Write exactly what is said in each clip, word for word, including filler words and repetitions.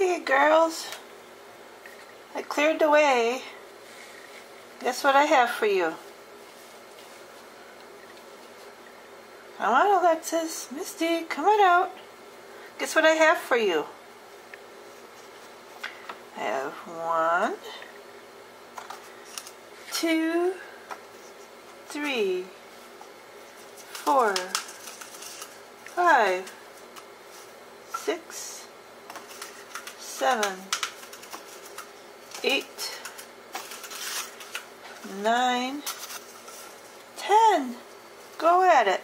Okay, girls, I cleared the way. Guess what I have for you? Come on, Alexis, Misty, come on out. Guess what I have for you? I have one, two, three, four, five, six, seven, eight, nine, ten. Go at it.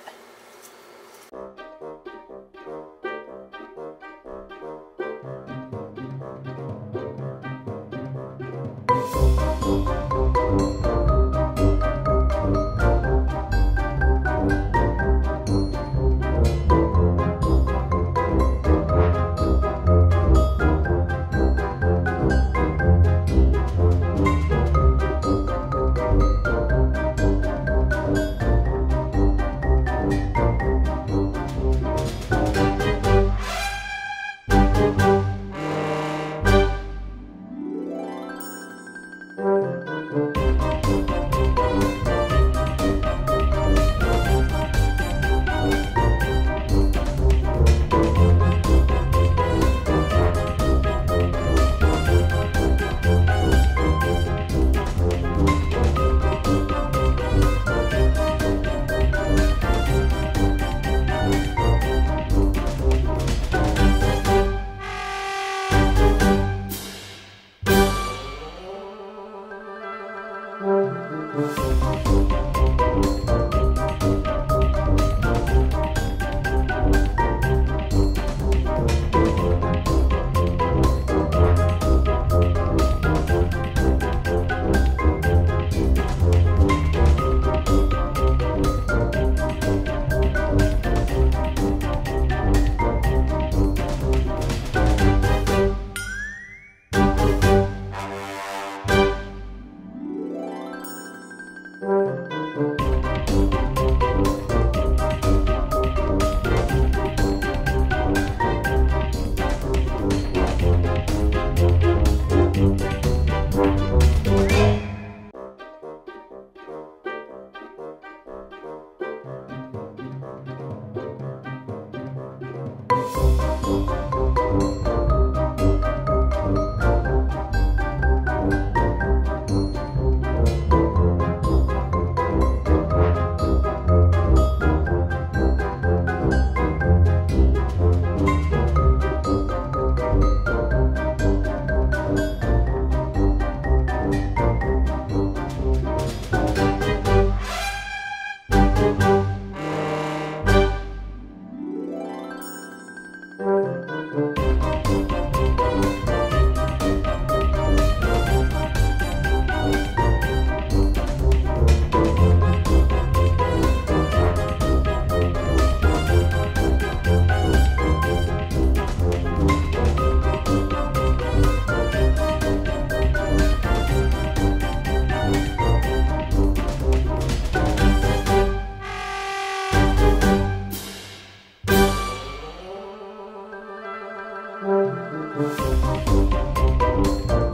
Thank you.